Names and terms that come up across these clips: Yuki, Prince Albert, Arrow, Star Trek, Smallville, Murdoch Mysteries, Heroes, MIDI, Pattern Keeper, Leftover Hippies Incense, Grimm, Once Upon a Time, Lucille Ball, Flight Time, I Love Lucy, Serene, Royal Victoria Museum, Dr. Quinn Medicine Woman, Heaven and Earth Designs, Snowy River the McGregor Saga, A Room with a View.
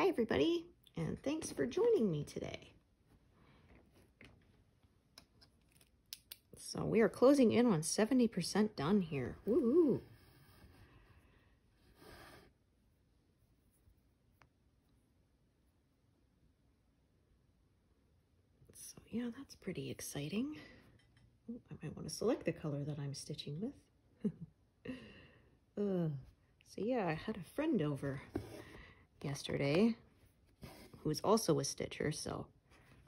Hi everybody, and thanks for joining me today. So we are closing in on 70% done here. Woo-hoo. So yeah, that's pretty exciting. Ooh, I might want to select the color that I'm stitching with. So yeah, I had a friend over yesterday who was also a stitcher, so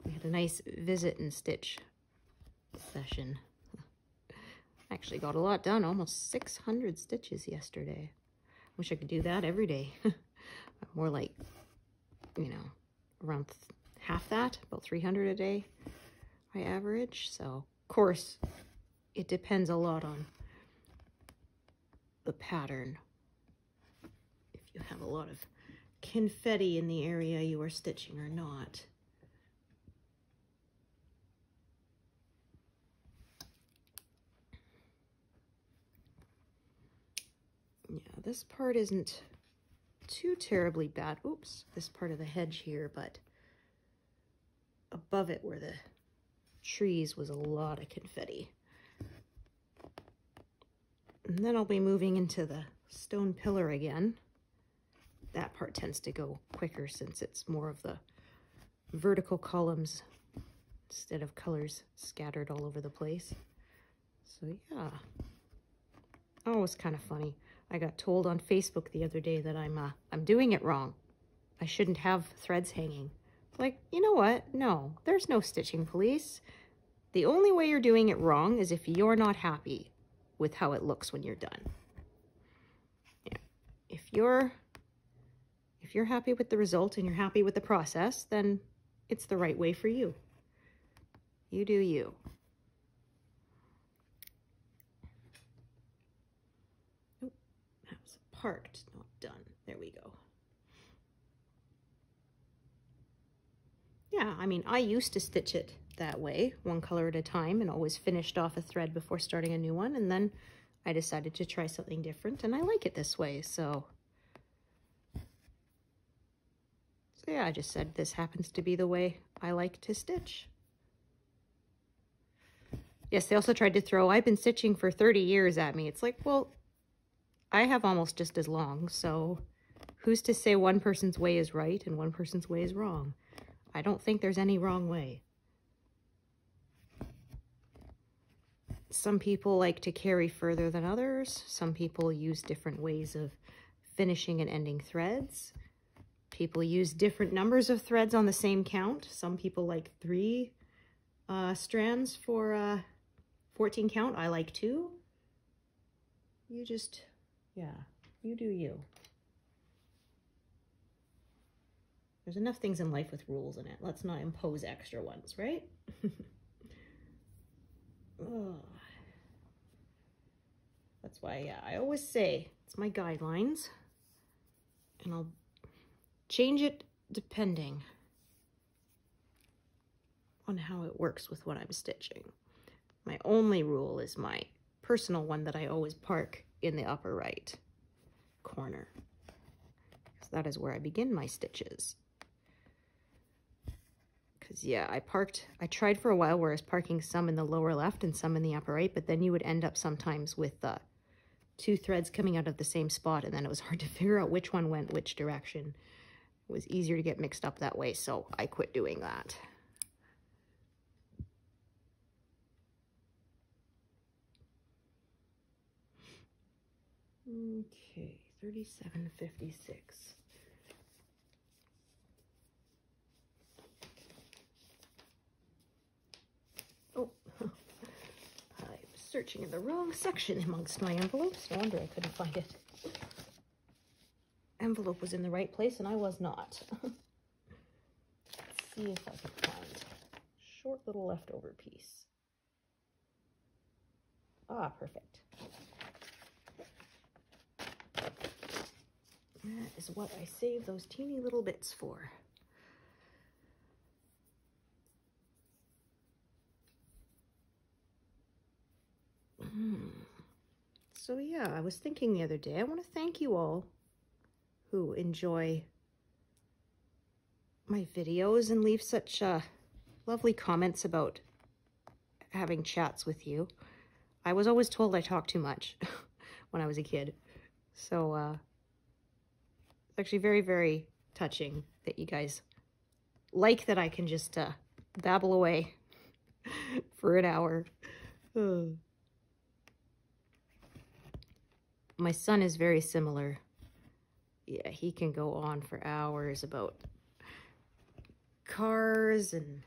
we had a nice visit and stitch session. Actually got a lot done, almost 600 stitches yesterday. Wish I could do that every day. More like, you know, around half that, about 300 a day I average. So of course it depends a lot on the pattern. If you have a lot of confetti in the area you are stitching or not. Yeah, this part isn't too terribly bad. Oops, this part of the hedge here, but above it where the trees was a lot of confetti. And then I'll be moving into the stone pillar again. That part tends to go quicker since it's more of the vertical columns instead of colors scattered all over the place. So yeah, oh, it's kind of funny. I got told on Facebook the other day that I'm doing it wrong. I shouldn't have threads hanging. It's like, you know what? No, there's no stitching police. The only way you're doing it wrong is if you're not happy with how it looks when you're done. Yeah. If you're happy with the result and you're happy with the process, then it's the right way for you. You do you. Oh, that was parked, not done. There we go. Yeah, I mean, I used to stitch it that way, one color at a time, and always finished off a thread before starting a new one. And then I decided to try something different, and I like it this way, so... So yeah, I just said this happens to be the way I like to stitch. Yes, they also tried to throw, I've been stitching for 30 years at me. It's like, well, I have almost just as long, so who's to say one person's way is right and one person's way is wrong? I don't think there's any wrong way. Some people like to carry further than others. Some people use different ways of finishing and ending threads. People use different numbers of threads on the same count. Some people like 3 strands for 14 count. I like 2. You just, yeah, you do you. There's enough things in life with rules in it. Let's not impose extra ones, right? Oh. That's why, yeah, I always say it's my guidelines, and I'll change it depending on how it works with what I'm stitching. My only rule is my personal one that I always park in the upper right corner. So that is where I begin my stitches. Because yeah, I tried for a while where I was parking some in the lower left and some in the upper right, but then you would end up sometimes with 2 threads coming out of the same spot, and then it was hard to figure out which one went which direction. It was easier to get mixed up that way, so I quit doing that. Okay, 3756. Oh, I was searching in the wrong section amongst my envelopes. No wonder I couldn't find it. Envelope was in the right place and I was not. Let's see if I can find a short little leftover piece. Ah, perfect. That is what I save those teeny little bits for. So yeah, I was thinking the other day, I want to thank you all who enjoy my videos and leave such lovely comments about having chats with you. I was always told I talked too much when I was a kid. So it's actually very, very touching that you guys like that I can just babble away for an hour. My son is very similar. Yeah, he can go on for hours about cars and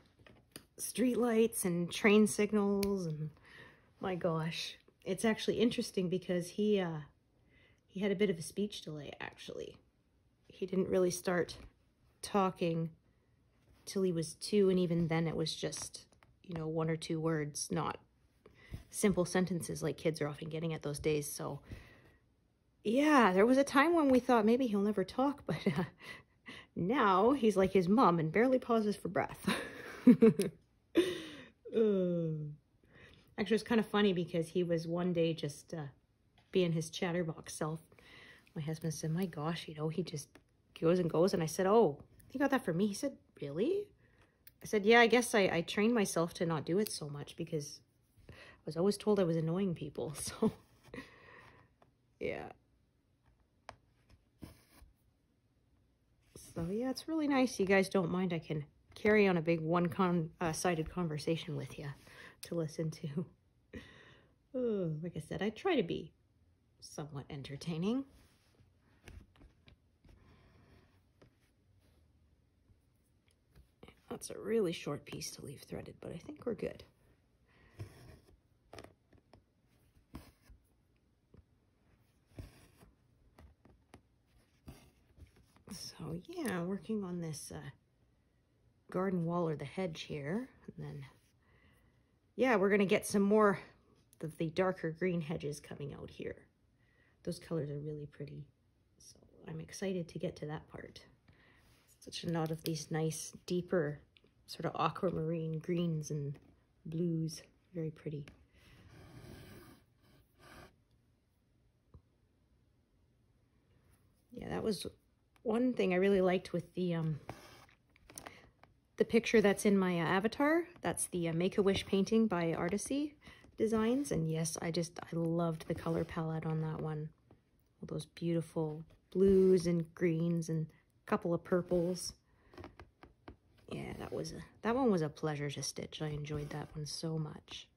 streetlights and train signals, and my gosh. It's actually interesting because he had a bit of a speech delay, actually. He didn't really start talking till he was 2, and even then it was just, you know, 1 or 2 words, not simple sentences like kids are often getting at those days. So yeah, there was a time when we thought maybe he'll never talk, but now he's like his mom and barely pauses for breath. Actually, it's kind of funny because he was one day just being his chatterbox self. My husband said, my gosh, you know, he just goes and goes. And I said, oh, he got that for me. He said, really? I said, yeah, I guess I trained myself to not do it so much because I was always told I was annoying people. So, yeah. So, yeah, it's really nice. You guys don't mind. I can carry on a big one-sided conversation with you to listen to. Oh, like I said, I try to be somewhat entertaining. That's a really short piece to leave threaded, but I think we're good. So yeah, working on this garden wall or the hedge here, and then yeah, we're gonna get some more of the darker green hedges coming out here. Those colors are really pretty, so I'm excited to get to that part. Such a lot of these nice, deeper, sort of aquamarine greens and blues. Very pretty. Yeah, that was one thing I really liked with the picture that's in my avatar. That's the Make-A-Wish painting by Artisy Designs. And yes, I loved the color palette on that one. All those beautiful blues and greens and couple of purples. Yeah, that one was a pleasure to stitch. I enjoyed that one so much.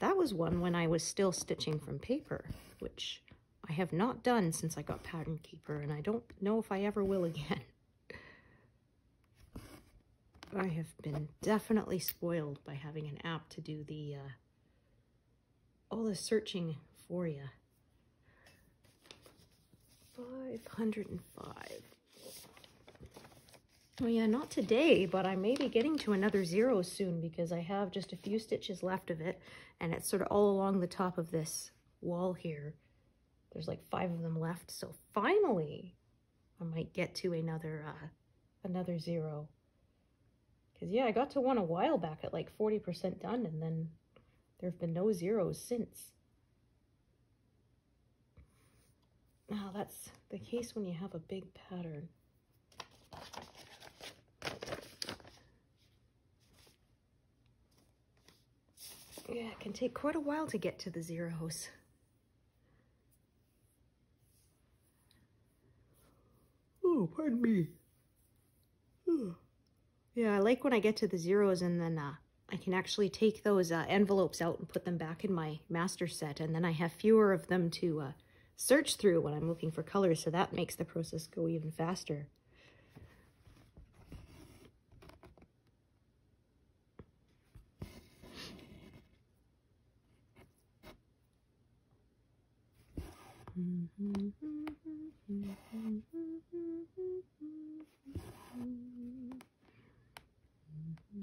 That was one when I was still stitching from paper, which I have not done since I got Pattern Keeper, and I don't know if I ever will again. I have been definitely spoiled by having an app to do the all the searching for you. 505. Well, yeah, not today, but I may be getting to another zero soon because I have just a few stitches left of it, and it's sort of all along the top of this wall here. There's like 5 of them left, so finally I might get to another zero. Because yeah, I got to one a while back at like 40% done, and then there have been no zeros since. Now, that's the case when you have a big pattern. Yeah, it can take quite a while to get to the zeros. Oh, pardon me. Ooh. Yeah, I like when I get to the zeros, and then I can actually take those envelopes out and put them back in my master set, and then I have fewer of them to search through when I'm looking for colors, so that makes the process go even faster.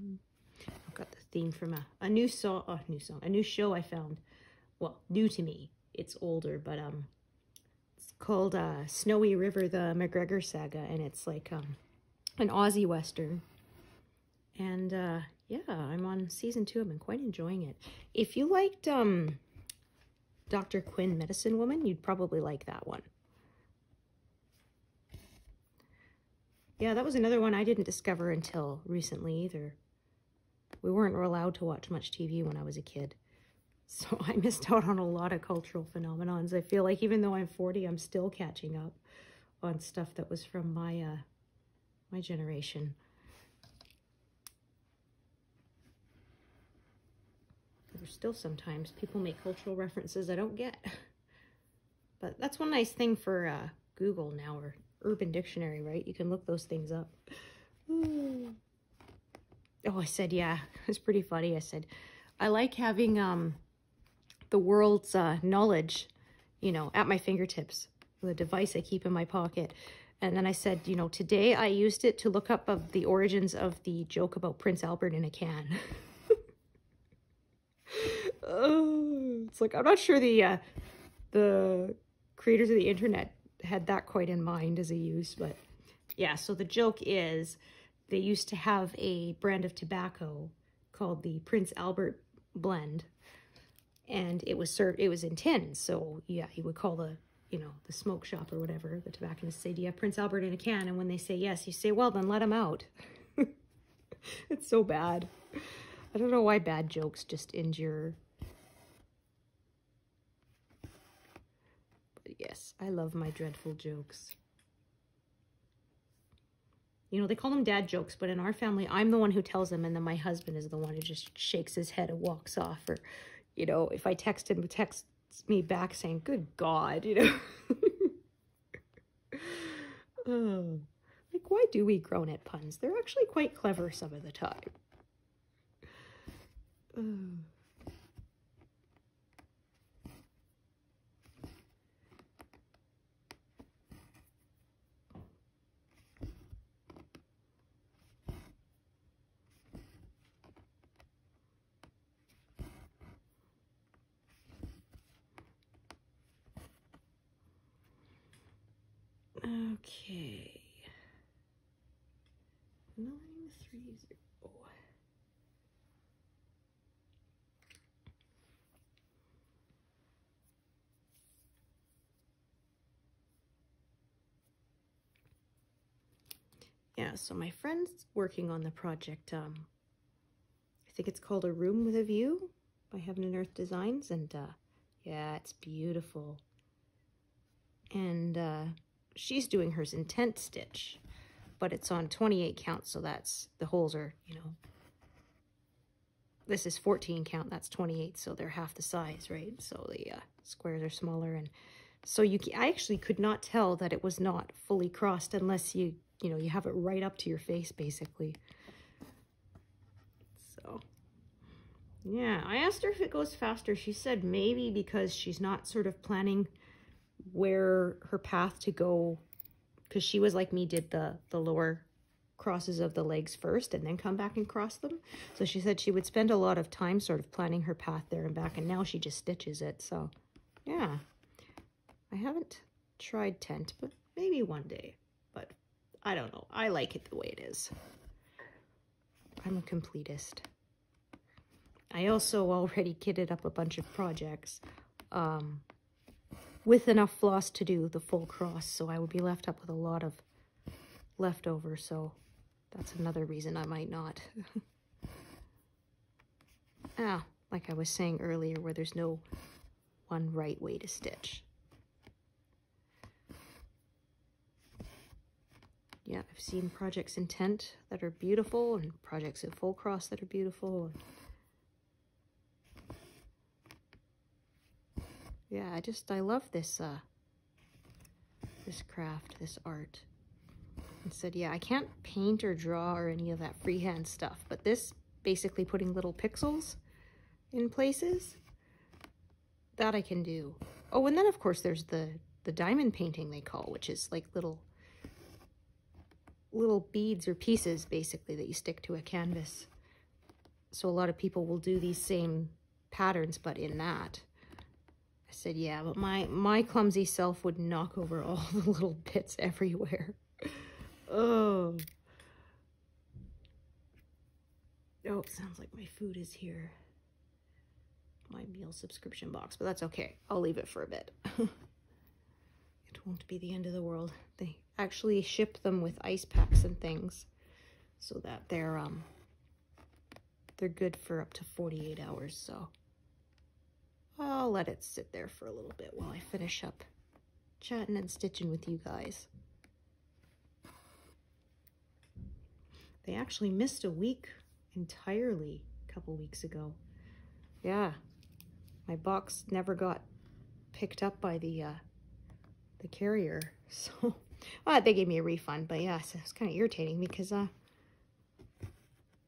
I've got the theme from a new show I found. Well, new to me. It's older, but it's called Snowy River the McGregor Saga, and it's like an Aussie Western. And yeah, I'm on season 2. I've been quite enjoying it. If you liked Dr. Quinn Medicine Woman, you'd probably like that one. Yeah, that was another one I didn't discover until recently either. We weren't allowed to watch much TV when I was a kid, so I missed out on a lot of cultural phenomenons. I feel like even though I'm 40, I'm still catching up on stuff that was from my, my generation. There's still sometimes people make cultural references I don't get. But that's one nice thing for Google now, or Urban Dictionary, right? You can look those things up. Ooh. Oh, I said, yeah, it's pretty funny. I said, I like having the world's knowledge, you know, at my fingertips, the device I keep in my pocket. And then I said, you know, today I used it to look up of the origins of the joke about Prince Albert in a can. Oh, it's like, I'm not sure the creators of the internet had that quite in mind as a use, but yeah. So the joke is they used to have a brand of tobacco called the Prince Albert blend, and it was served, it was in tins. So yeah, he would call the, you know, the smoke shop or whatever, the tobacconist, say, do you have Prince Albert in a can? And when they say yes, you say, well, then let him out. It's so bad. I don't know why bad jokes just endure. But yes, I love my dreadful jokes. You know, they call them dad jokes, but in our family, I'm the one who tells them, and then my husband is the one who just shakes his head and walks off. Or, you know, if I text him, he texts me back saying, good God, you know. Oh, like, why do we groan at puns? They're actually quite clever some of the time. Okay. No, 3 years ago. Yeah, so my friend's working on the project, I think it's called A Room with a View by Heaven and Earth Designs, and yeah, it's beautiful. And she's doing hers in tent stitch, but it's on 28 count, so that's, the holes are, you know, this is 14 count, that's 28, so they're half the size, right? So the squares are smaller, and so you can, I actually could not tell that it was not fully crossed unless you, you know, you have it right up to your face, basically. So, yeah, I asked her if it goes faster. She said maybe because she's not sort of planning where her path to go, because she was like me, did the lower crosses of the legs first and then come back and cross them. So she said she would spend a lot of time sort of planning her path there and back, and now she just stitches it. So, yeah, I haven't tried tent, but maybe one day. But I don't know. I like it the way it is. I'm a completist. I also already kitted up a bunch of projects with enough floss to do the full cross, so I would be left up with a lot of leftover, so that's another reason I might not. Ah, like I was saying earlier, where there's no one right way to stitch. Yeah, I've seen projects in tent that are beautiful, and projects in full cross that are beautiful. Yeah, I love this, this craft, this art. And said, yeah, I can't paint or draw or any of that freehand stuff, but this, basically putting little pixels in places, that I can do. Oh, and then of course there's the diamond painting they call, which is like little beads or pieces, basically, that you stick to a canvas. So a lot of people will do these same patterns, but in that. I said, yeah, but my clumsy self would knock over all the little bits everywhere. Oh. Oh, it sounds like my food is here. My meal subscription box, but that's okay. I'll leave it for a bit. It won't be the end of the world. They actually ship them with ice packs and things so that they're good for up to 48 hours. So I'll let it sit there for a little bit while I finish up chatting and stitching with you guys. They actually missed a week entirely a couple weeks ago. Yeah, my box never got picked up by the carrier, so well, they gave me a refund, but yeah, so it's kind of irritating because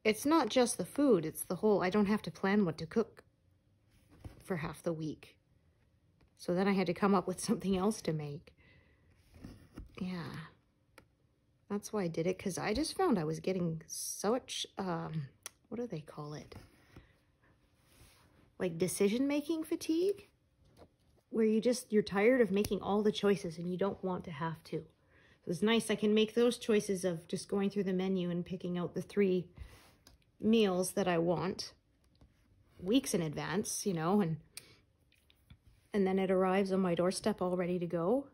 it's not just the food, it's the whole, I don't have to plan what to cook for half the week. So then I had to come up with something else to make. Yeah. That's why I did it, because I just found I was getting such, what do they call it? Like decision-making fatigue? Where you just, you're tired of making all the choices and you don't want to have to. So it's nice I can make those choices of just going through the menu and picking out the 3 meals that I want weeks in advance, you know, and then it arrives on my doorstep all ready to go.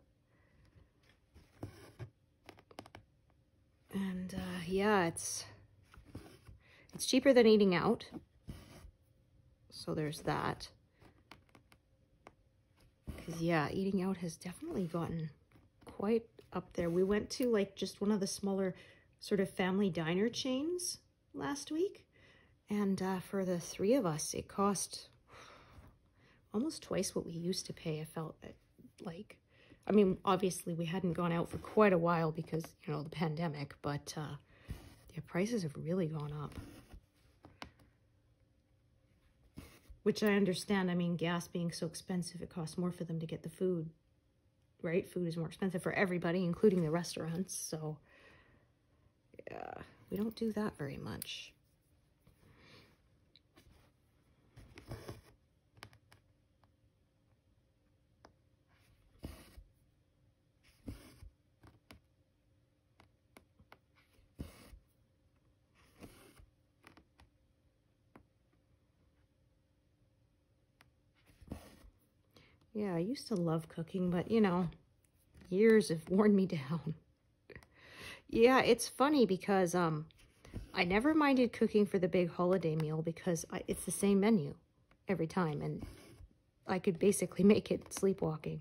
And yeah, it's cheaper than eating out. So there's that. 'Cause yeah, eating out has definitely gotten quite up there. We went to like just one of the smaller sort of family diner chains last week. And for the 3 of us, it cost almost twice what we used to pay. I felt like, I mean, obviously we hadn't gone out for quite a while because, you know, the pandemic, but yeah, prices have really gone up. Which I understand. I mean, gas being so expensive, it costs more for them to get the food, right? Food is more expensive for everybody, including the restaurants. So yeah, we don't do that very much. Yeah, I used to love cooking, but, you know, years have worn me down. Yeah, it's funny because I never minded cooking for the big holiday meal because it's the same menu every time, and I could basically make it sleepwalking.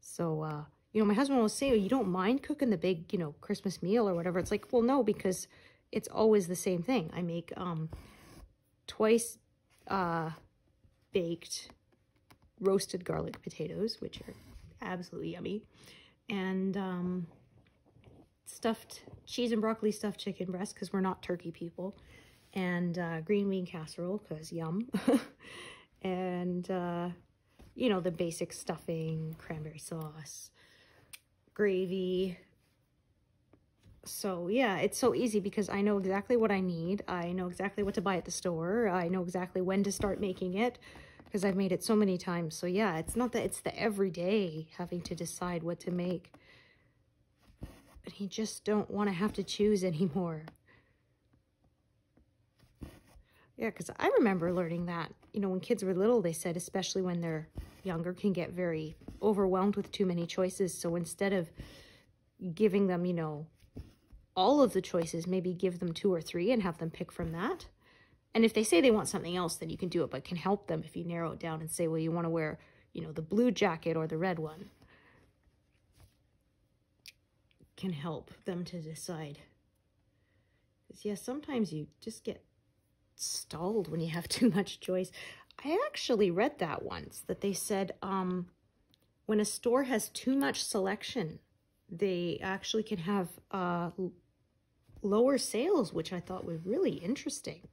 So, you know, my husband will say, oh, you don't mind cooking the big, you know, Christmas meal or whatever. It's like, well, no, because it's always the same thing. I make twice baked roasted garlic potatoes, which are absolutely yummy, and stuffed cheese and broccoli stuffed chicken breast, because we're not turkey people, and green bean casserole, because yum, and you know, the basic stuffing, cranberry sauce, gravy. So yeah, it's so easy because I know exactly what I need. I know exactly what to buy at the store. I know exactly when to start making it, because I've made it so many times. So yeah, it's not that, it's the everyday having to decide what to make. And you just don't want to have to choose anymore. Yeah, because I remember learning that, you know, when kids were little, they said, especially when they're younger, can get very overwhelmed with too many choices. So instead of giving them, you know, all of the choices, maybe give them 2 or 3 and have them pick from that. And if they say they want something else, then you can do it, but can help them if you narrow it down and say, well, you want to wear, you know, the blue jacket or the red one. Can help them to decide. Because, yeah, sometimes you just get stalled when you have too much choice. I actually read that once, that they said when a store has too much selection, they actually can have lower sales, which I thought was really interesting.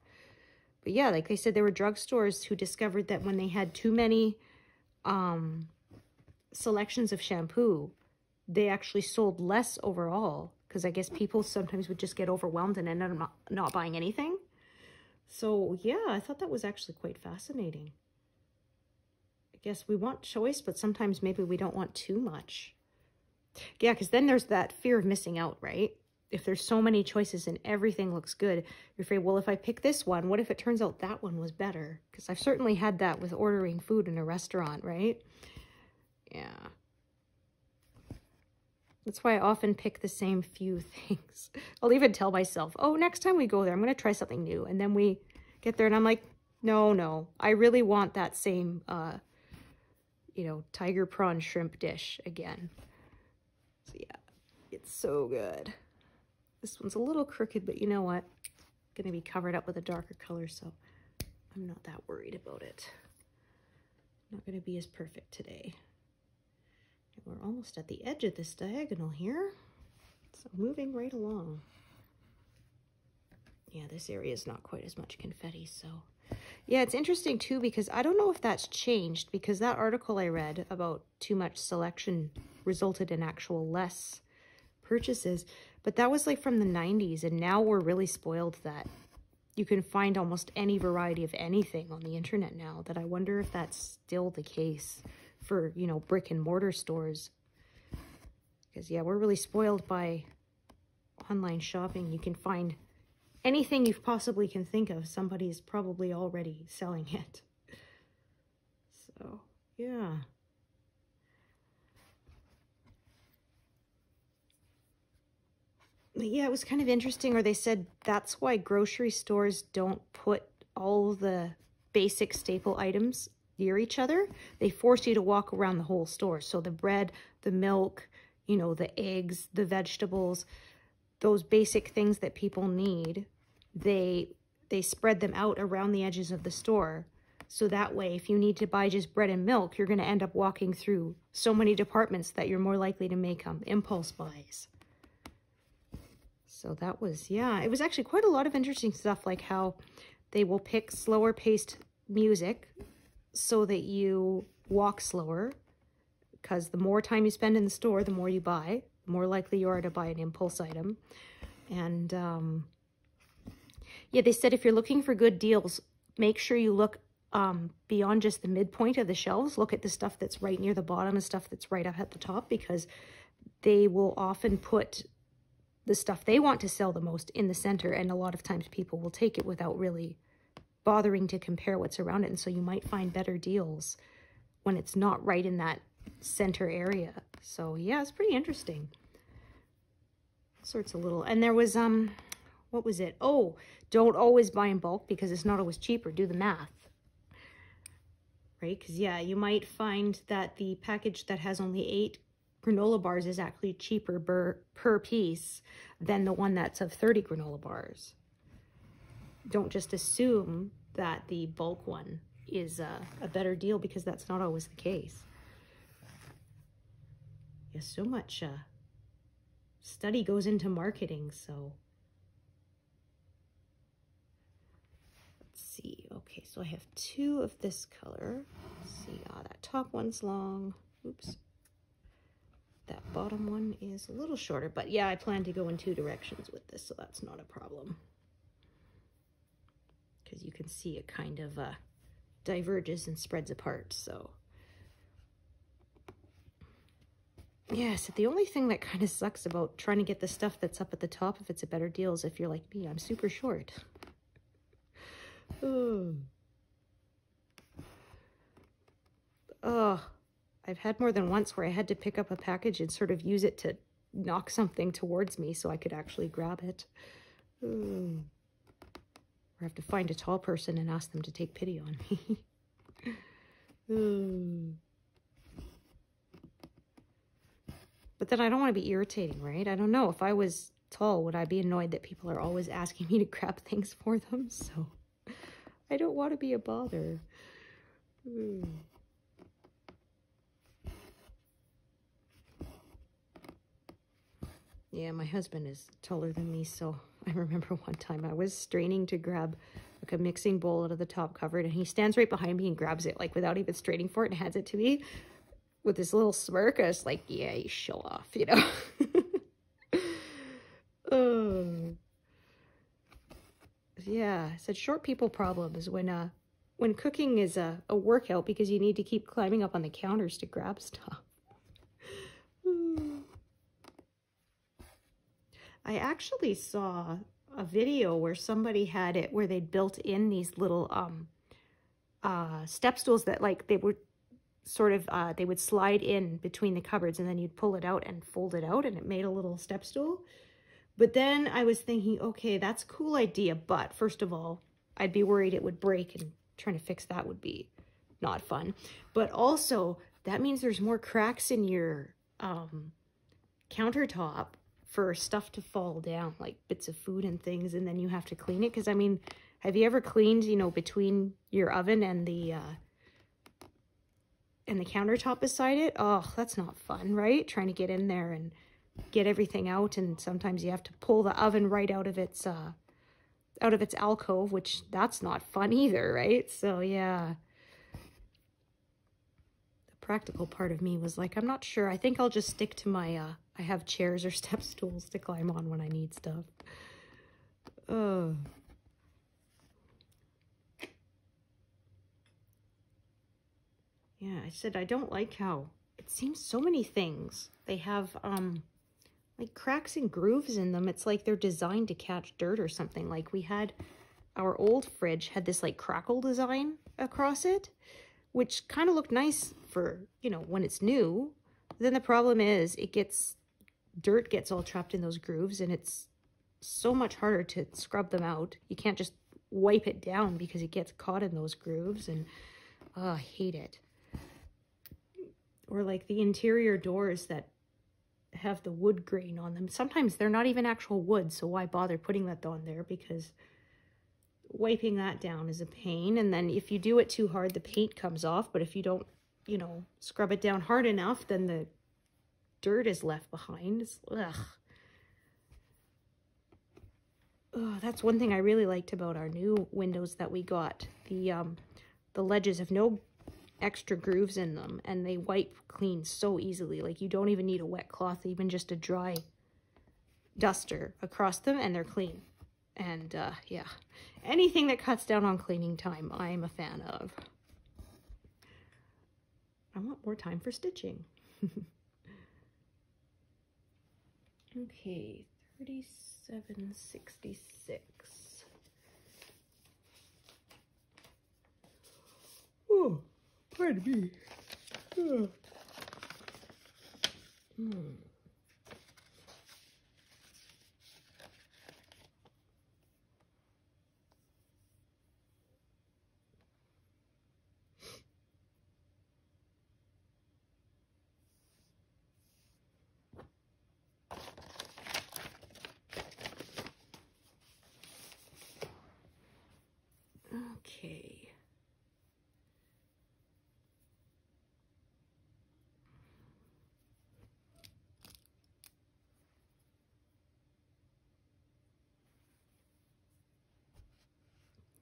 But yeah, like they said, there were drugstores who discovered that when they had too many selections of shampoo, they actually sold less overall. Because I guess people sometimes would just get overwhelmed and end up not buying anything. So yeah, I thought that was actually quite fascinating. I guess we want choice, but sometimes maybe we don't want too much. Yeah, because then there's that fear of missing out, right? If there's so many choices and everything looks good, you're afraid, well, if I pick this one, what if it turns out that one was better? Because I've certainly had that with ordering food in a restaurant, right? Yeah. That's why I often pick the same few things. I'll even tell myself, oh, next time we go there, I'm going to try something new. And then we get there and I'm like, no, no, I really want that same, you know, tiger prawn shrimp dish again. So yeah, it's so good. This one's a little crooked, but you know what? It's going to be covered up with a darker color, so I'm not that worried about it. Not going to be as perfect today. We're almost at the edge of this diagonal here, so moving right along. Yeah, this area is not quite as much confetti, so. Yeah, it's interesting too, because I don't know if that's changed, because that article I read about too much selection resulted in actual less purchases, but that was like from the 90s, and now we're really spoiled that you can find almost any variety of anything on the internet now, that I wonder if that's still the case for, you know, brick and mortar stores. Because yeah, we're really spoiled by online shopping. You can find anything you possibly can think of. Somebody's probably already selling it. So yeah. But yeah, it was kind of interesting, or they said that's why grocery stores don't put all the basic staple items near each other. They force you to walk around the whole store. So the bread, the milk, you know, the eggs, the vegetables, those basic things that people need, they spread them out around the edges of the store. So that way, if you need to buy just bread and milk, you're going to end up walking through so many departments that you're more likely to make impulse buys. So that was, yeah, it was actually quite a lot of interesting stuff, like how they will pick slower paced music so that you walk slower, because the more time you spend in the store, the more you buy, the more likely you are to buy an impulse item. And yeah, they said if you're looking for good deals, make sure you look beyond just the midpoint of the shelves. Look at the stuff that's right near the bottom and stuff that's right up at the top, because they will often put the stuff they want to sell the most in the center, and a lot of times people will take it without really bothering to compare what's around it, and so you might find better deals when it's not right in that center area. So yeah, it's pretty interesting. All sorts of little, and there was what was it? Oh, don't always buy in bulk because it's not always cheaper. Do the math, right? Because yeah, you might find that the package that has only 8 granola bars is actually cheaper per piece than the one that's of 30 granola bars. Don't just assume that the bulk one is a better deal, because that's not always the case. Yeah, so much study goes into marketing, so. Let's see, okay, so I have 2 of this color. Let's see, ah, that top one's long, oops. That bottom one is a little shorter, but yeah, I plan to go in 2 directions with this, so that's not a problem. Because you can see it kind of diverges and spreads apart, so. Yeah, so the only thing that kind of sucks about trying to get the stuff that's up at the top, if it's a better deal, is if you're like me, I'm super short. Oh, I've had more than once where I had to pick up a package and sort of use it to knock something towards me so I could actually grab it. Ooh. Or have to find a tall person and ask them to take pity on me. But then I don't want to be irritating, right? I don't know. If I was tall, would I be annoyed that people are always asking me to grab things for them? So I don't want to be a bother. Yeah, my husband is taller than me, so I remember one time I was straining to grab like a mixing bowl out of the top cupboard, and he stands right behind me and grabs it like without even straining for it and hands it to me with this little smirk. I was like, yeah, you show off, you know. Yeah, I said short people problems when cooking is a workout, because you need to keep climbing up on the counters to grab stuff. I actually saw a video where somebody had it where they'd built in these little step stools that, like, they were sort of, they would slide in between the cupboards and then you'd pull it out and fold it out and it made a little step stool. But then I was thinking, okay, that's a cool idea, but first of all, I'd be worried it would break and trying to fix that would be not fun. But also, that means there's more cracks in your countertop for stuff to fall down, like bits of food and things, and then you have to clean it. Because, I mean, have you ever cleaned, you know, between your oven and the countertop beside it? Oh, that's not fun, right? Trying to get in there and get everything out, and sometimes you have to pull the oven right out of its alcove, which that's not fun either, right? So yeah, the practical part of me was like, I'm not sure. I think I'll just stick to my, I have chairs or step stools to climb on when I need stuff. Yeah, I said, I don't like how it seems so many things, they have, like cracks and grooves in them. It's like they're designed to catch dirt or something. Like we had, our old fridge had this like crackle design across it, which kind of looked nice for, you know, when it's new. Then the problem is it gets, dirt gets all trapped in those grooves and it's so much harder to scrub them out. You can't just wipe it down because it gets caught in those grooves and I hate it. Or like the interior doors that have the wood grain on them. Sometimes they're not even actual wood, so why bother putting that on there, because wiping that down is a pain. And then if you do it too hard, the paint comes off, but if you don't, you know, scrub it down hard enough, then the dirt is left behind. It's, ugh. Oh, that's one thing I really liked about our new windows that we got. The ledges have no extra grooves in them and they wipe clean so easily. Like you don't even need a wet cloth, even just a dry duster across them and they're clean. And yeah, anything that cuts down on cleaning time, I'm a fan of. I want more time for stitching. Okay, 3766. Ooh. Pardon me. Oh. Okay.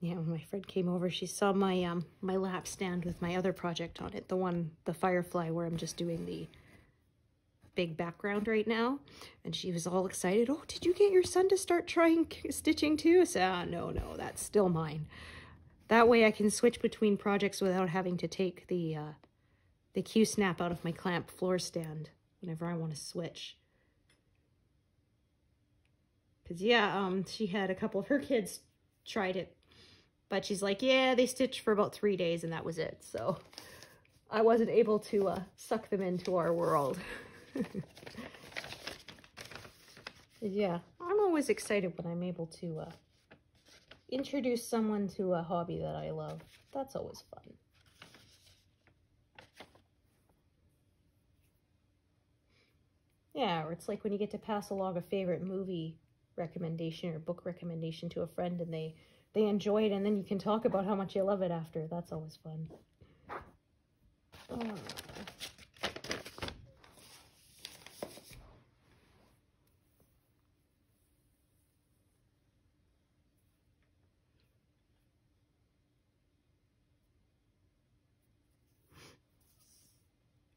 Yeah, when my friend came over, she saw my my lap stand with my other project on it, the one, the Firefly, where I'm just doing the big background right now. And she was all excited. Oh, did you get your son to start trying stitching too? I said, no, that's still mine. That way I can switch between projects without having to take the Q-snap out of my clamp floor stand whenever I want to switch. Because, yeah, she had a couple of her kids tried it. But she's like, yeah, they stitched for about 3 days and that was it. So I wasn't able to suck them into our world. Yeah, I'm always excited when I'm able to introduce someone to a hobby that I love. That's always fun. Yeah, or it's like when you get to pass along a favorite movie recommendation or book recommendation to a friend and they enjoy it, and then you can talk about how much you love it after. That's always fun. Oh.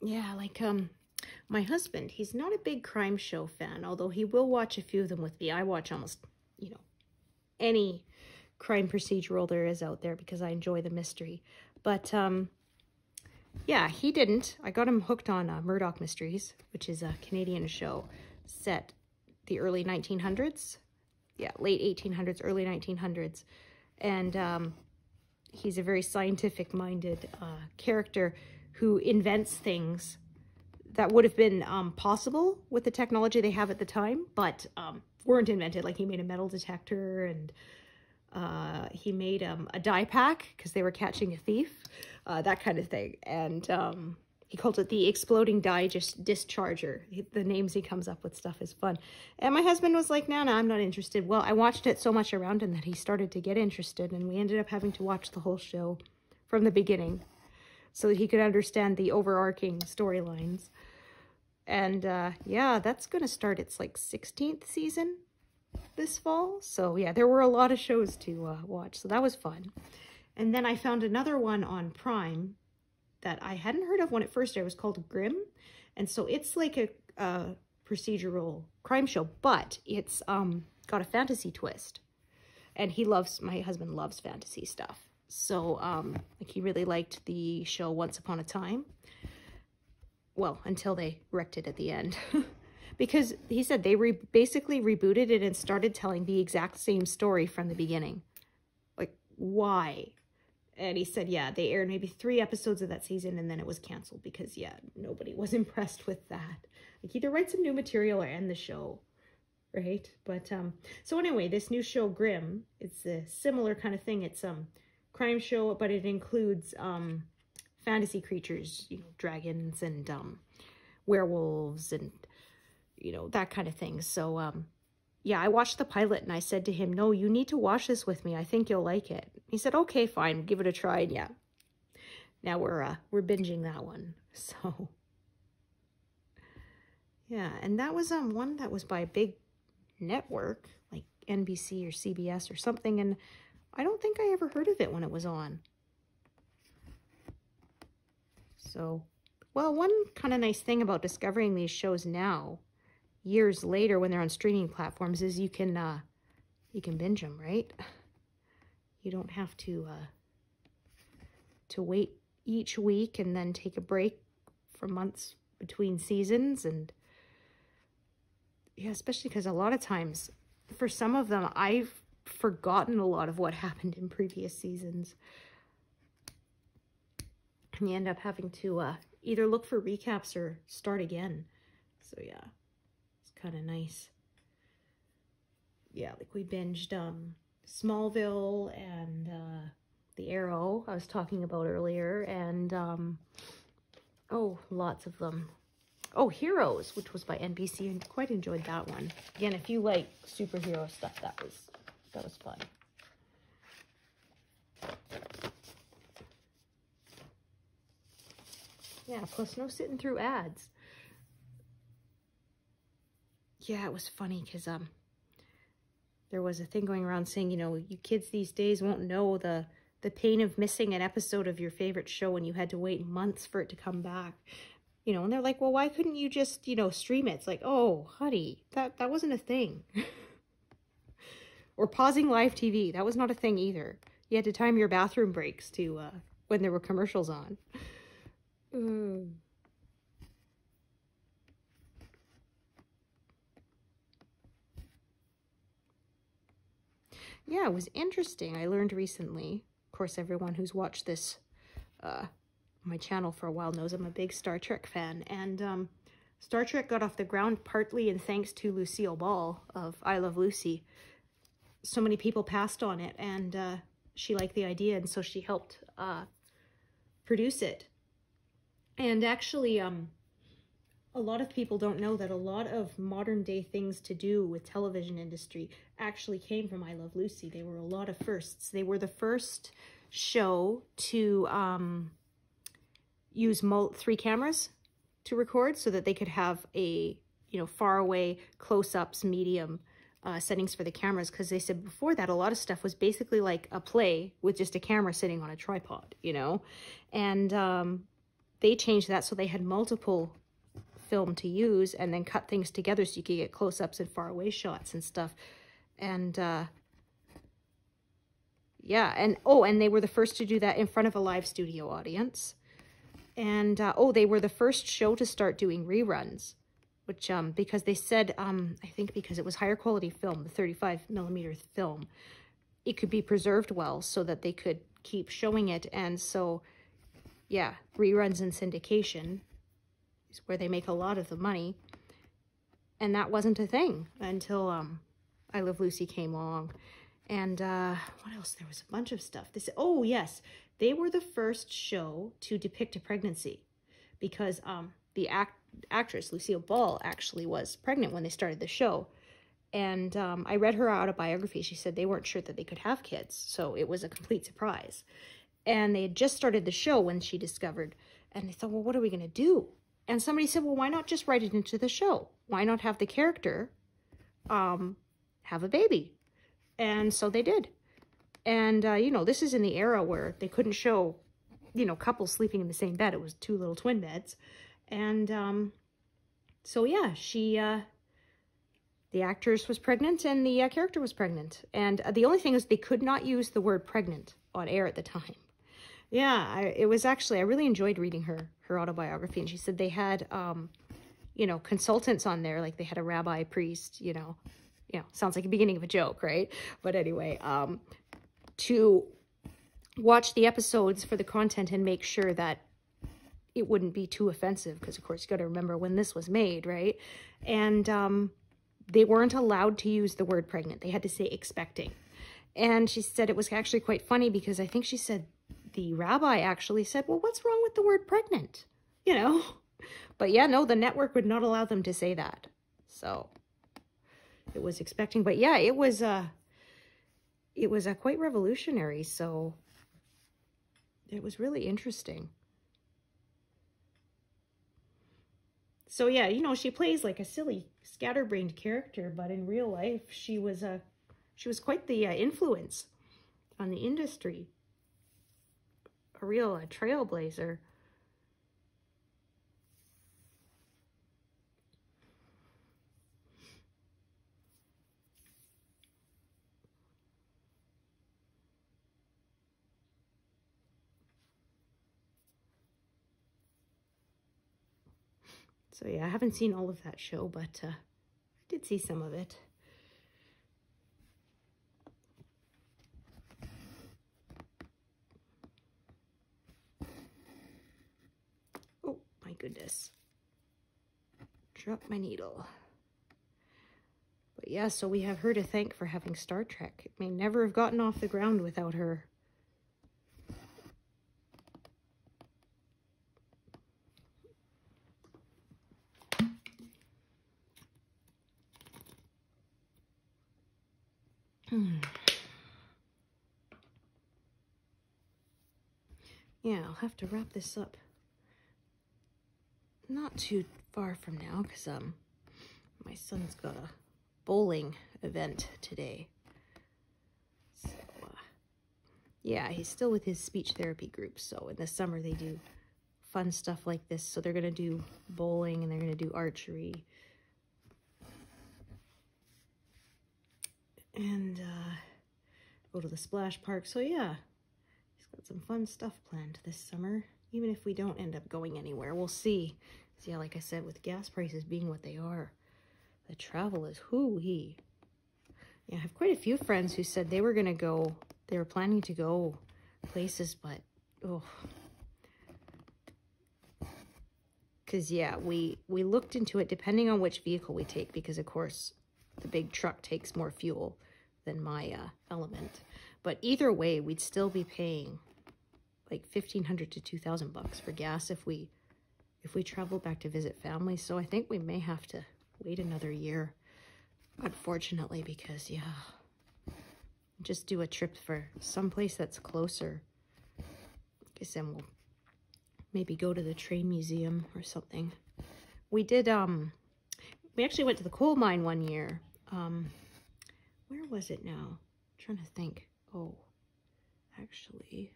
Yeah, like, my husband, he's not a big crime show fan, although he will watch a few of them with me. I watch almost, you know, any crime procedural there is out there because I enjoy the mystery. But yeah, he didn't. I got him hooked on Murdoch Mysteries, which is a Canadian show set the early 1900s. Yeah, late 1800s, early 1900s. And he's a very scientific-minded character who invents things that would have been possible with the technology they have at the time, but weren't invented. Like, he made a metal detector, and he made a dye pack because they were catching a thief, that kind of thing. And he called it the exploding dye discharger. The names he comes up with stuff is fun. And my husband was like, no, I'm not interested. Well, I watched it so much around him that he started to get interested, and we ended up having to watch the whole show from the beginning so that he could understand the overarching storylines. And yeah, that's going to start its like 16th season this fall. So yeah, there were a lot of shows to watch. So that was fun. And then I found another one on Prime that I hadn't heard of when it first aired. It was called Grimm. And so it's like a procedural crime show, but it's got a fantasy twist. And my husband loves fantasy stuff. So like, he really liked the show Once Upon a Time. Well, until they wrecked it at the end. Because he said they basically rebooted it and started telling the exact same story from the beginning. Like, why? And he said, yeah, they aired maybe 3 episodes of that season, and then it was canceled because, yeah, nobody was impressed with that. Like, either write some new material or end the show, right? But, so anyway, this new show, Grimm, it's a similar kind of thing. It's crime show, but it includes fantasy creatures, you know, dragons and werewolves and, you know, that kind of thing. So, yeah, I watched the pilot and I said to him, no, you need to watch this with me. I think you'll like it. He said, okay, fine, give it a try. And yeah, now we're binging that one. So yeah, and that was one that was by a big network, like NBC or CBS or something. And I don't think I ever heard of it when it was on. So, well, one kind of nice thing about discovering these shows now, years later, when they're on streaming platforms, is you can binge them, right? You don't have to wait each week and then take a break for months between seasons. And yeah, especially because a lot of times, for some of them, I've forgotten a lot of what happened in previous seasons. And you end up having to either look for recaps or start again. So yeah, kind of nice. Yeah, like we binged Smallville and the Arrow I was talking about earlier, and oh, lots of them. Oh, Heroes, which was by NBC, and quite enjoyed that one. Again, if you like superhero stuff, that was fun. Yeah, plus no sitting through ads. Yeah, it was funny because there was a thing going around saying, you know, you kids these days won't know the pain of missing an episode of your favorite show when you had to wait months for it to come back. You know, and they're like, well, why couldn't you just, you know, stream it? It's like, oh, honey, that wasn't a thing. Or pausing live TV. That was not a thing either. You had to time your bathroom breaks to when there were commercials on. Yeah, it was interesting. I learned recently, of course, everyone who's watched this, my channel for a while knows I'm a big Star Trek fan. And Star Trek got off the ground partly in thanks to Lucille Ball of I Love Lucy. So many people passed on it, and she liked the idea, and so she helped produce it. And actually, a lot of people don't know that a lot of modern day things to do with television industry actually came from I Love Lucy. They were a lot of firsts. They were the first show to use 3 cameras to record, so that they could have a, you know, far away, close-ups, medium settings for the cameras, because they said before that a lot of stuff was basically like a play with just a camera sitting on a tripod, you know. And they changed that so they had multiple film to use, and then cut things together so you could get close-ups and faraway shots and stuff. And yeah, and oh, and they were the first to do that in front of a live studio audience. And oh, they were the first show to start doing reruns, which because they said I think because it was higher quality film, the 35mm film, it could be preserved well so that they could keep showing it. And so yeah, reruns and syndication is where they make a lot of the money. And that wasn't a thing until I Love Lucy came along. And what else? There was a bunch of stuff. This, oh yes, they were the first show to depict a pregnancy, because the actress Lucille Ball actually was pregnant when they started the show. And I read her autobiography. She said they weren't sure that they could have kids, so it was a complete surprise. And they had just started the show when she discovered, and they thought, well, what are we going to do? And somebody said, well, why not just write it into the show? Why not have the character have a baby? And so they did. And, you know, this is in the era where they couldn't show, you know, couples sleeping in the same bed. It was two little twin beds. And so, yeah, she... the actress was pregnant and the character was pregnant. And the only thing is they could not use the word pregnant on air at the time. Yeah, it was actually, I really enjoyed reading her autobiography. And she said they had, you know, consultants on there. Like they had a rabbi, priest, you know, sounds like the beginning of a joke, right? But anyway, to watch the episodes for the content and make sure that it wouldn't be too offensive. Because, of course, you got to remember when this was made, right? And... they weren't allowed to use the word pregnant. They had to say expecting. And she said it was actually quite funny because I think she said the rabbi actually said, well, what's wrong with the word pregnant? You know? But yeah, no, the network would not allow them to say that. So it was expecting. But yeah, it was quite revolutionary. So it was really interesting. So yeah, you know, she plays like a silly, scatterbrained character, but in real life, she was quite the influence on the industry. A real trailblazer. So yeah, I haven't seen all of that show, but I did see some of it. Oh, my goodness. Dropped my needle. But yeah, so we have her to thank for having Star Trek. It may never have gotten off the ground without her. Yeah, I'll have to wrap this up not too far from now because my son's got a bowling event today. So, yeah, he's still with his speech therapy group. So in the summer they do fun stuff like this. So they're going to do bowling and they're going to do archery. And go to the splash park. So yeah, he's got some fun stuff planned this summer. Even if we don't end up going anywhere, we'll see. So yeah, like I said, with gas prices being what they are, the travel is hoo-wee. Yeah, I have quite a few friends who said they were gonna go, they were planning to go places, but oh. Cause yeah, we looked into it depending on which vehicle we take because of course the big truck takes more fuel than my element, but either way we'd still be paying like 1,500 to 2,000 bucks for gas if we travel back to visit family. So I think we may have to wait another year, unfortunately, because yeah, just do a trip for someplace that's closer. I guess then we'll maybe go to the train museum or something. We did we actually went to the coal mine one year. Where was it now? I'm trying to think. Oh, actually,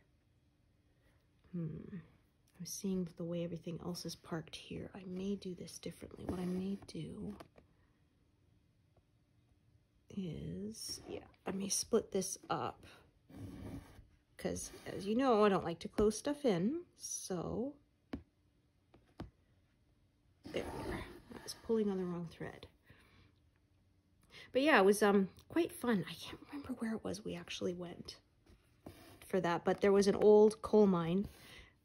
I'm seeing the way everything else is parked here. I may do this differently. What I may do is, yeah, I may split this up because, as you know, I don't like to close stuff in. So there we are. I was pulling on the wrong thread. But yeah, it was quite fun. I can't remember where it was we actually went for that, but there was an old coal mine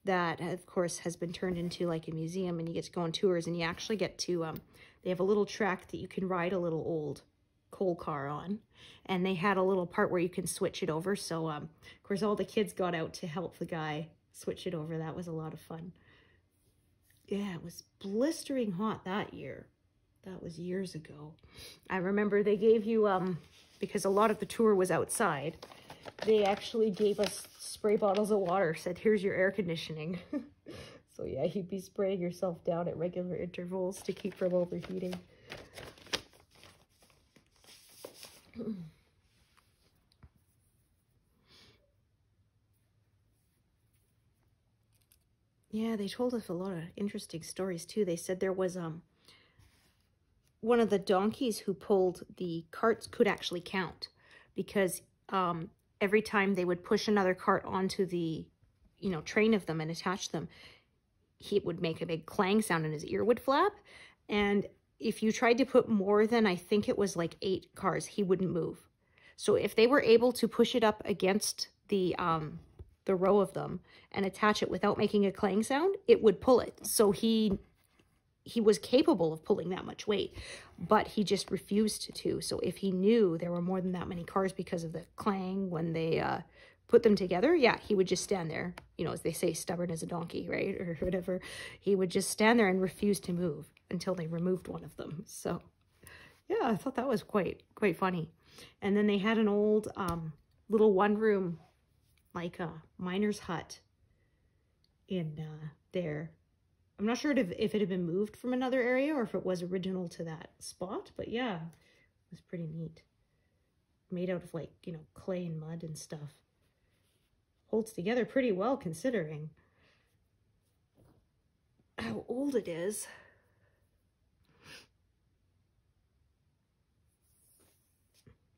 that, of course, has been turned into like a museum, and you get to go on tours, and you actually get to, they have a little track that you can ride a little old coal car on, and they had a little part where you can switch it over. So, of course, all the kids got out to help the guy switch it over. That was a lot of fun. Yeah, it was blistering hot that year. That was years ago. I remember they gave you, because a lot of the tour was outside, they actually gave us spray bottles of water, said, here's your air conditioning. So yeah, you'd be spraying yourself down at regular intervals to keep from overheating. Yeah, they told us a lot of interesting stories too. They said there was one of the donkeys who pulled the carts could actually count, because every time they would push another cart onto the, you know, train of them and attach them, he would make a big clang sound and his ear would flap. And if you tried to put more than, I think it was like 8 cars, he wouldn't move. So if they were able to push it up against the row of them and attach it without making a clang sound, it would pull it. So he was capable of pulling that much weight, but he just refused to. So if he knew there were more than that many cars because of the clang when they put them together, yeah, he would just stand there, you know, as they say, stubborn as a donkey, right? Or whatever. He would just stand there and refuse to move until they removed one of them. So yeah, I thought that was quite funny. And then they had an old little one-room, like a miner's hut in there. I'm not sure if it had been moved from another area or if it was original to that spot, but yeah, it was pretty neat. Made out of, like, you know, clay and mud and stuff. Holds together pretty well considering how old it is.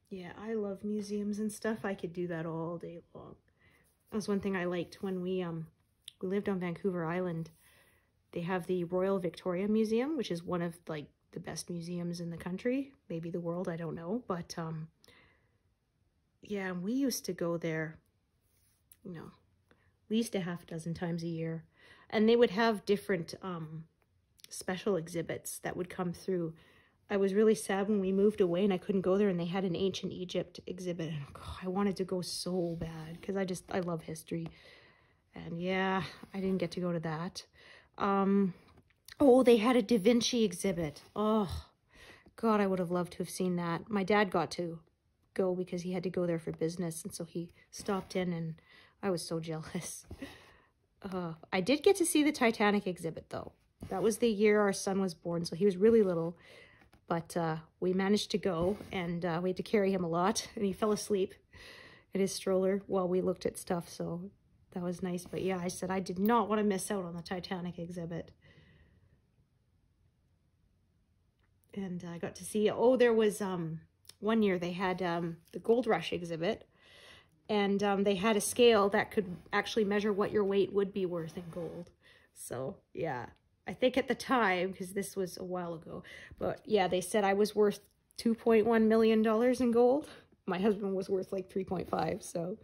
Yeah, I love museums and stuff. I could do that all day long. That was one thing I liked when we lived on Vancouver Island. They have the Royal Victoria Museum, which is one of, like, the best museums in the country, maybe the world, I don't know. But, yeah, we used to go there, you know, at least a half dozen times a year. And they would have different special exhibits that would come through. I was really sad when we moved away and I couldn't go there, and they had an ancient Egypt exhibit. And, oh, I wanted to go so bad because I love history. And, yeah, I didn't get to go to that. Oh, they had a Da Vinci exhibit. Oh, God, I would have loved to have seen that. My dad got to go because he had to go there for business, and so he stopped in, and I was so jealous. I did get to see the Titanic exhibit, though. That was the year our son was born, so he was really little, but we managed to go, and we had to carry him a lot, and he fell asleep in his stroller while we looked at stuff, so... That was nice. But yeah, I said I did not want to miss out on the Titanic exhibit. And I got to see, oh, there was one year they had the Gold Rush exhibit, and they had a scale that could actually measure what your weight would be worth in gold. So yeah, I think at the time, because this was a while ago, but yeah, they said I was worth $2.1 million in gold. My husband was worth like 3.5. So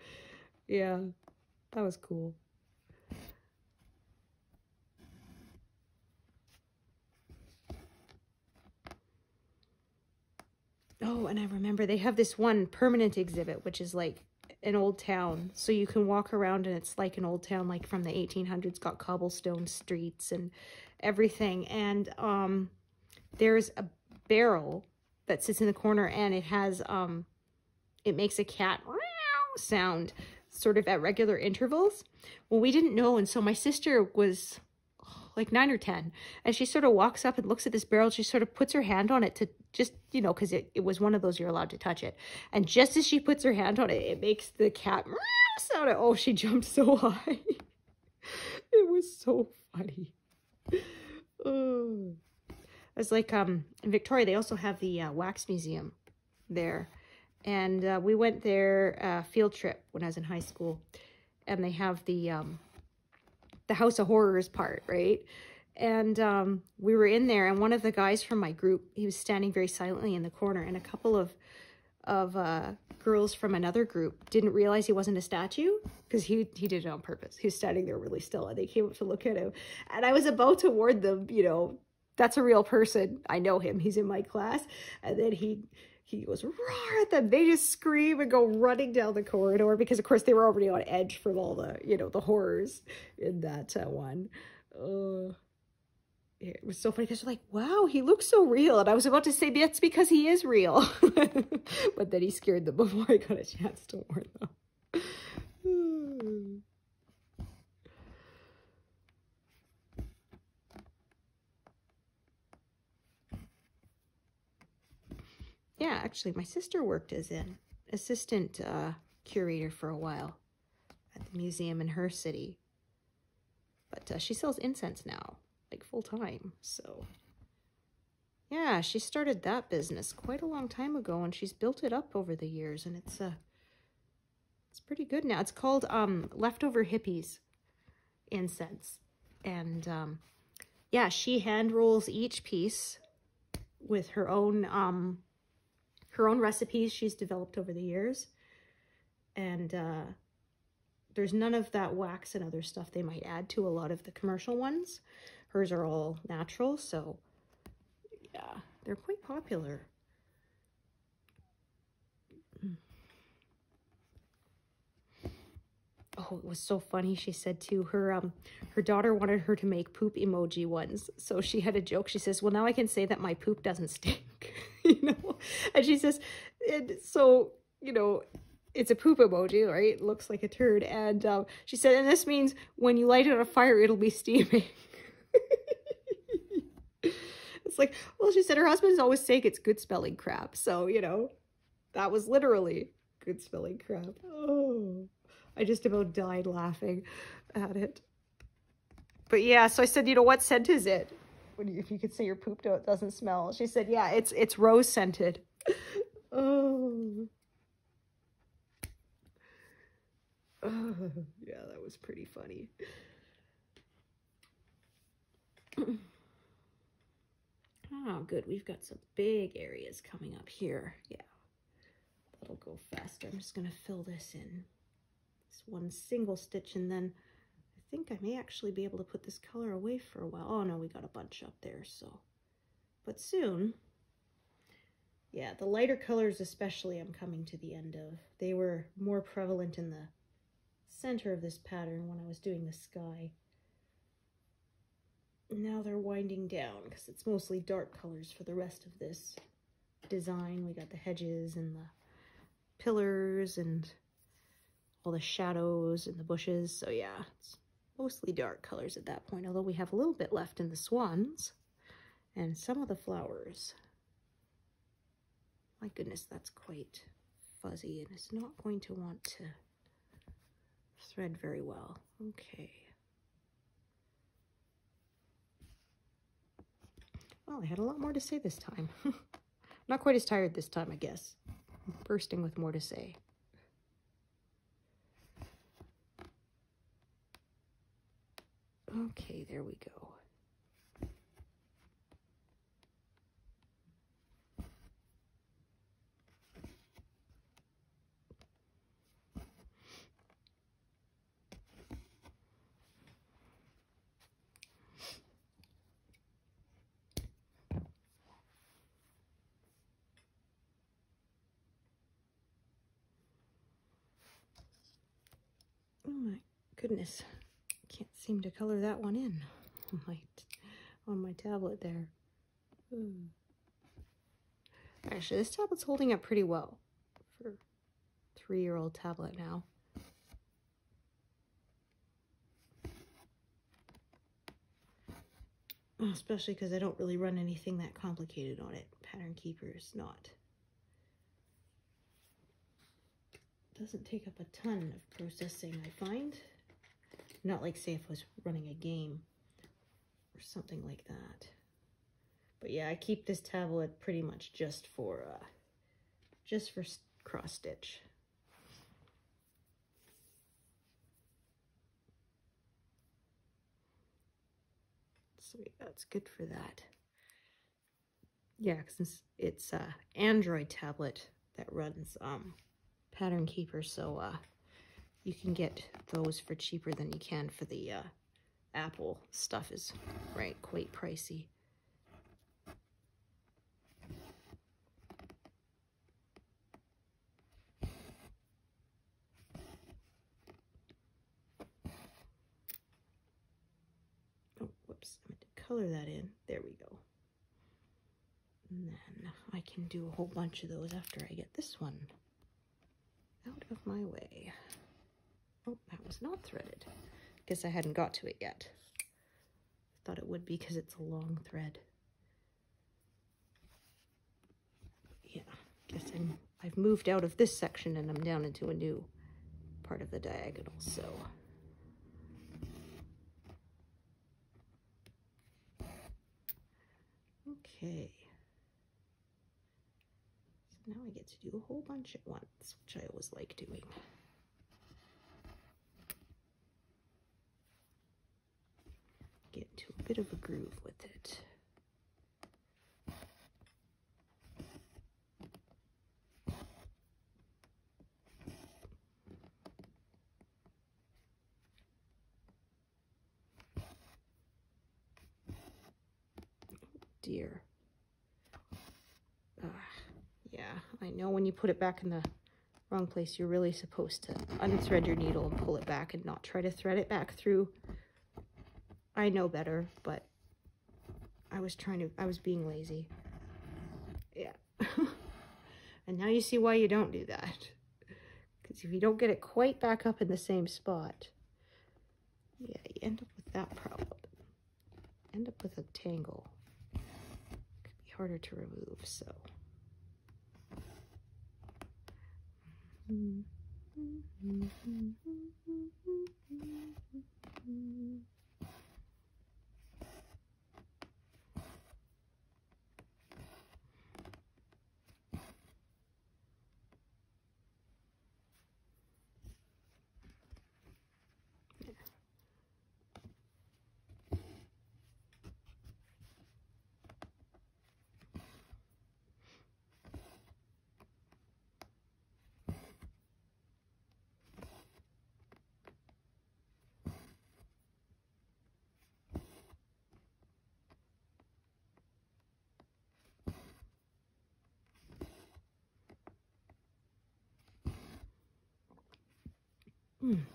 yeah. That was cool. Oh, and I remember they have this one permanent exhibit, which is like an old town. So you can walk around and it's like an old town, like from the 1800s, got cobblestone streets and everything. And there's a barrel that sits in the corner, and it has, it makes a cat sound sort of at regular intervals. Well, we didn't know, and so my sister was like 9 or 10, and she sort of walks up and looks at this barrel. She sort of puts her hand on it to just, you know, because it was one of those you're allowed to touch it, and just as she puts her hand on it, it makes the cat sound. Oh, she jumped so high. It was so funny. Oh. It's like in Victoria they also have the wax museum there. And we went there field trip when I was in high school, and they have the House of Horrors part, right? And we were in there, and one of the guys from my group, he was standing very silently in the corner, and a couple of of girls from another group didn't realize he wasn't a statue because he did it on purpose. He was standing there really still and they came up to look at him. And I was about to warn them, you know, that's a real person. I know him. He's in my class. And then he goes, roar at them. They just scream and go running down the corridor because, of course, they were already on edge from all the, you know, the horrors in that one. It was so funny because you're like, wow, he looks so real. And I was about to say, that's because he is real. But then he scared them before I got a chance to warn them. Yeah, actually, my sister worked as an assistant curator for a while at the museum in her city. But she sells incense now, like full-time. So, yeah, she started that business quite a long time ago, and she's built it up over the years, and it's pretty good now. It's called Leftover Hippies Incense. And, yeah, she hand rolls each piece with her own recipes she's developed over the years. And there's none of that wax and other stuff they might add to a lot of the commercial ones. Hers are all natural, so yeah, they're quite popular. Oh, it was so funny, she said too, her daughter wanted her to make poop emoji ones. So she had a joke. She says, well, now I can say that my poop doesn't stink, you know? And she says, and so, you know, it's a poop emoji, right? It looks like a turd. And she said, and this means when you light it on a fire, it'll be steaming. It's like, well, she said her husband's always saying it's good spelling crap. So, you know, that was literally good spelling crap. Oh. I just about died laughing at it. But yeah, so I said, you know, what scent is it? If you could say your poop dough, it doesn't smell. She said, yeah, it's rose scented. Oh. Oh. Yeah, that was pretty funny. Oh, good. We've got some big areas coming up here. Yeah, that'll go faster. I'm just going to fill this in. One single stitch, and then I think I may actually be able to put this color away for a while. Oh no, we got a bunch up there, so, but soon. Yeah, the lighter colors especially I'm coming to the end of. They were more prevalent in the center of this pattern when I was doing the sky. Now they're winding down because it's mostly dark colors for the rest of this design. We got the hedges and the pillars and all the shadows and the bushes. So yeah, it's mostly dark colors at that point, although we have a little bit left in the swans and some of the flowers. My goodness, that's quite fuzzy and it's not going to want to thread very well. Okay. Well, I had a lot more to say this time. Not quite as tired this time, I guess. I'm bursting with more to say. Okay, there we go. Oh my goodness. Can't seem to color that one in on my tablet there. Ooh. Actually, this tablet's holding up pretty well for a 3-year-old tablet now. Especially because I don't really run anything that complicated on it. Pattern Keeper is not. Doesn't take up a ton of processing, I find. Not like, say, if I was running a game or something like that. But yeah, I keep this tablet pretty much just for cross stitch. So yeah, that's good for that. Yeah, since it's an Android tablet, that runs Pattern Keeper, so you can get those for cheaper than you can for the Apple stuff is quite pricey. Oh, whoops, I meant to color that in. There we go. And then I can do a whole bunch of those after I get this one out of my way. Oh, that was not threaded. Guess I hadn't got to it yet. I thought it would be because it's a long thread. Yeah, guess I've moved out of this section and I'm down into a new part of the diagonal, so. Okay. So now I get to do a whole bunch at once, which I always like doing. Get into a bit of a groove with it. Oh dear. Yeah, I know when you put it back in the wrong place, you're really supposed to unthread your needle and pull it back and not try to thread it back through. I know better, but I was being lazy. Yeah. And now you see why you don't do that. Because if you don't get it quite back up in the same spot, yeah, you end up with that problem. End up with a tangle. It could be harder to remove, so.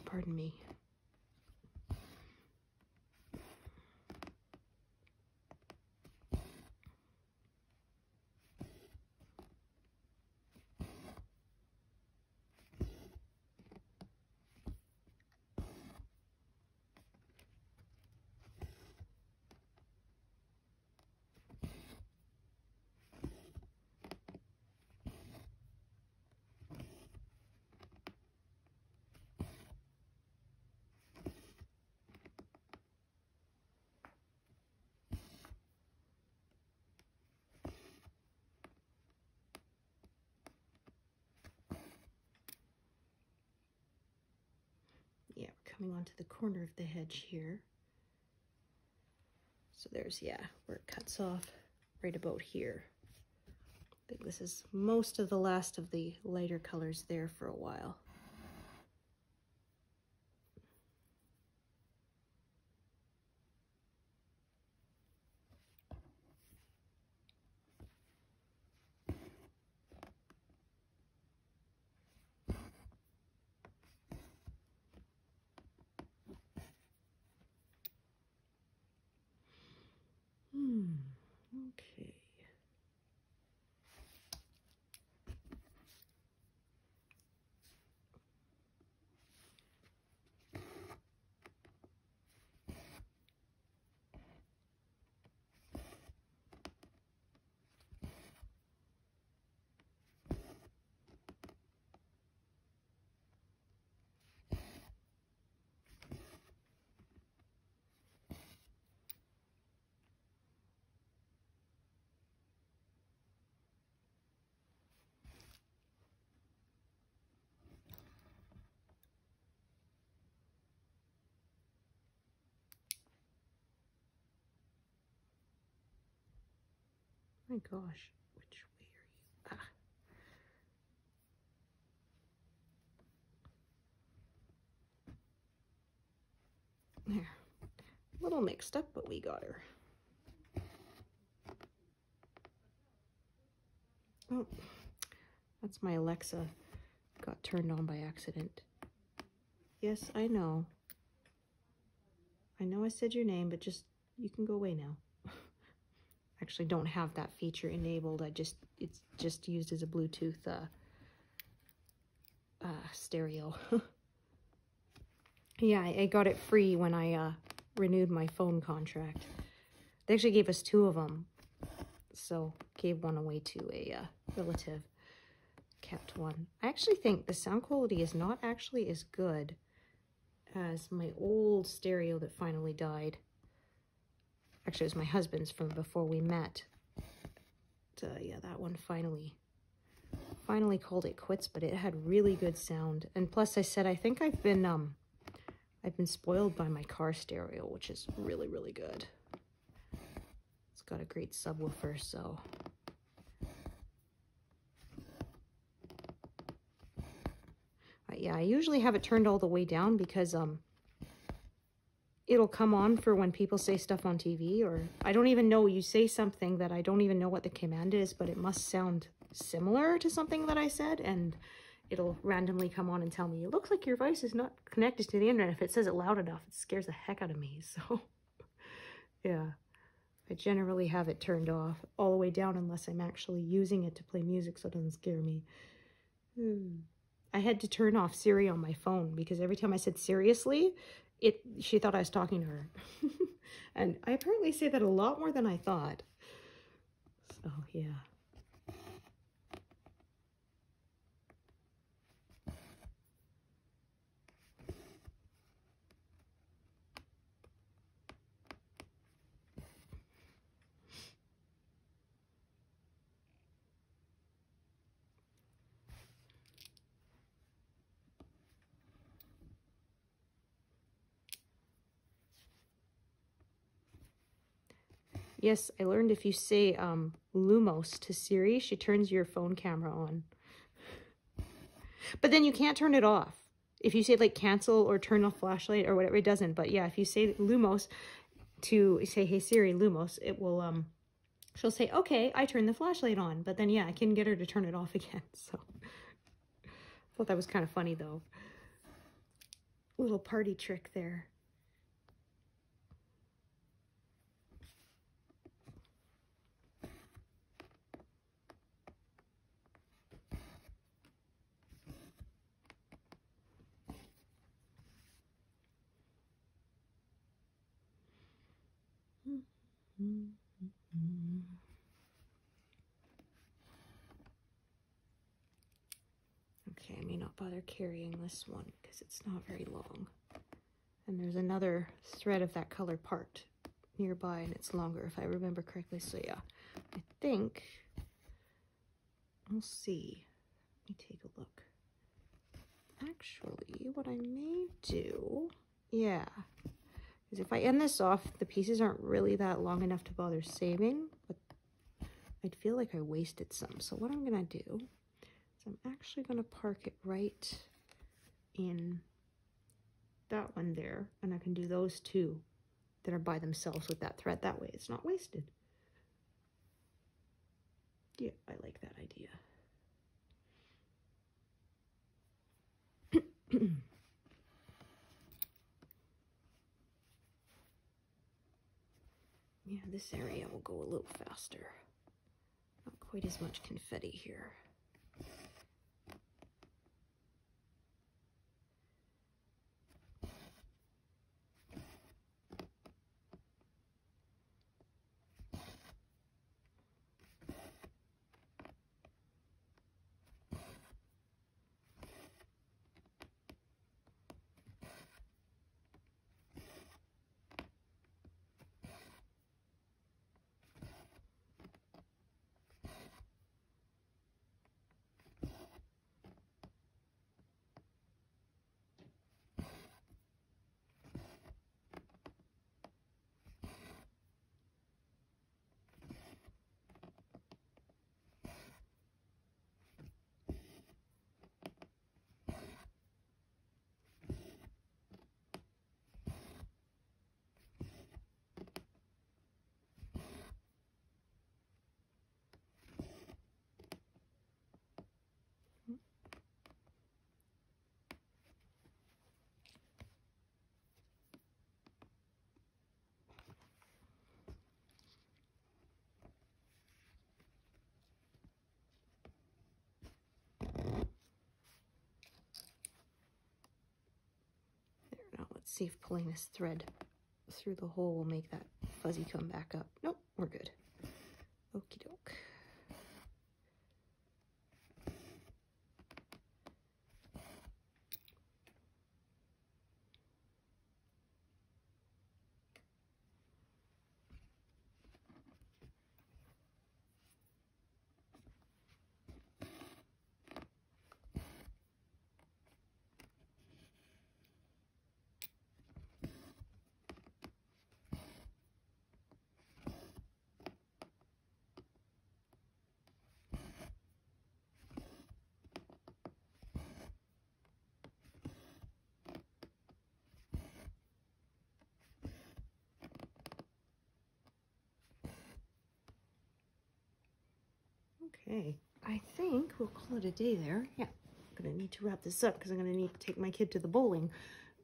Pardon me. Coming onto the corner of the hedge here. So there's, yeah, where it cuts off right about here. I think this is most of the last of the lighter colors there for a while. Okay. My gosh, which way are you? Ah, There. A little mixed up, but we got her. Oh, that's my Alexa. Got turned on by accident. Yes, I know. I know I said your name, but just, you can go away now. Actually, don't have that feature enabled. It's just used as a Bluetooth stereo. Yeah, I got it free when I renewed my phone contract. They actually gave us two of them. So, gave one away to a relative. Kept one. I actually think the sound quality is not actually as good as my old stereo that finally died. Actually, it was my husband's from before we met. So, yeah, that one finally called it quits, but it had really good sound. And plus, I said, I think I've been spoiled by my car stereo, which is really, really good. It's got a great subwoofer, so... Yeah, I usually have it turned all the way down because it'll come on for when people say stuff on TV, or I don't even know, you say something that I don't even know what the command is, but it must sound similar to something that I said, and it'll randomly come on and tell me, it looks like your voice is not connected to the internet. If it says it loud enough, it scares the heck out of me. So yeah, I generally have it turned off all the way down unless I'm actually using it to play music, so it doesn't scare me. I had to turn off Siri on my phone because every time I said seriously, she thought I was talking to her. And I apparently say that a lot more than I thought. So, yeah. Yes, I learned if you say Lumos to Siri, she turns your phone camera on. But then you can't turn it off. If you say, like, cancel or turn off flashlight or whatever, it doesn't. But yeah, if you say Lumos to say, hey Siri, Lumos, it will, she'll say, okay, I turned the flashlight on. But then, yeah, I can get her to turn it off again. So, thought that was kind of funny, though. Little party trick there. Okay, I may not bother carrying this one because it's not very long. And there's another thread of that color part nearby, and it's longer if I remember correctly. So yeah, I think, we'll see. Let me take a look. Actually, what I may do, yeah. Because if I end this off, the pieces aren't really that long enough to bother saving, but I'd feel like I wasted some. So what I'm gonna do is I'm actually gonna park it right in that one there, and I can do those two that are by themselves with that thread. That way it's not wasted. Yeah, I like that idea. Yeah, this area will go a little faster. Not quite as much confetti here. see if pulling this thread through the hole will make that fuzzy come back up. Nope, we're good. Okie doke. Okay, I think we'll call it a day there. Yeah, I'm going to need to wrap this up because I'm going to need to take my kid to the bowling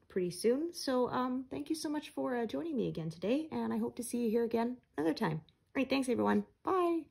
pretty soon. So thank you so much for joining me again today, and I hope to see you here again another time. All right, thanks everyone. Bye.